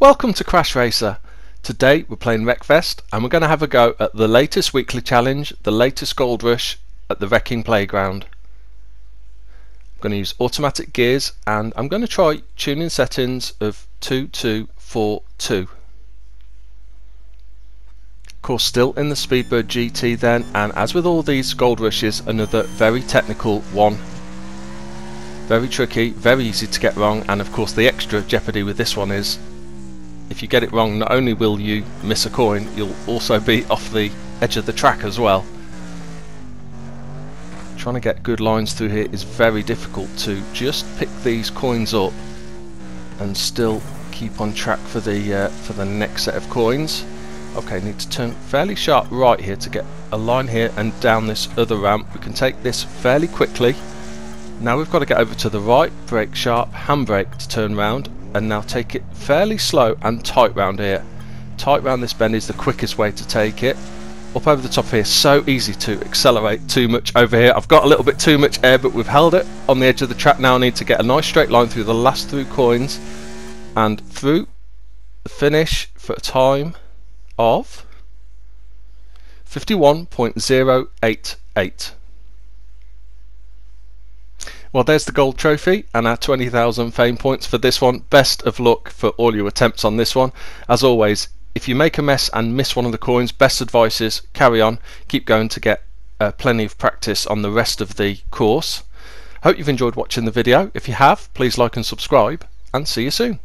Welcome to Crash Racer. Today we're playing Wreckfest and we're going to have a go at the latest weekly challenge, the latest gold rush at the Wrecking Playground. I'm going to use automatic gears and I'm going to try tuning settings of 2242. Of course, still in the Speedbird GT then, and as with all these gold rushes, another very technical one. Very tricky, very easy to get wrong, and of course the extra jeopardy with this one is if you get it wrong, not only will you miss a coin, you'll also be off the edge of the track as well. Trying to get good lines through here is very difficult to just pick these coins up and still keep on track for the next set of coins. Okay, need to turn fairly sharp right here to get a line here and down this other ramp. We can take this fairly quickly. Now we've got to get over to the right, brake sharp, handbrake to turn round, and now take it fairly slow and tight round here. Tight round this bend is the quickest way to take it. Up over the top here, so easy to accelerate too much over here. I've got a little bit too much air, but we've held it on the edge of the track now. I need to get a nice straight line through the last three coins and through the finish for a time of 51.088. Well, there's the gold trophy and our 20,000 fame points for this one. Best of luck for all your attempts on this one. As always, if you make a mess and miss one of the coins, best advice is carry on, keep going to get plenty of practice on the rest of the course. Hope you've enjoyed watching the video. If you have, please like and subscribe, and see you soon.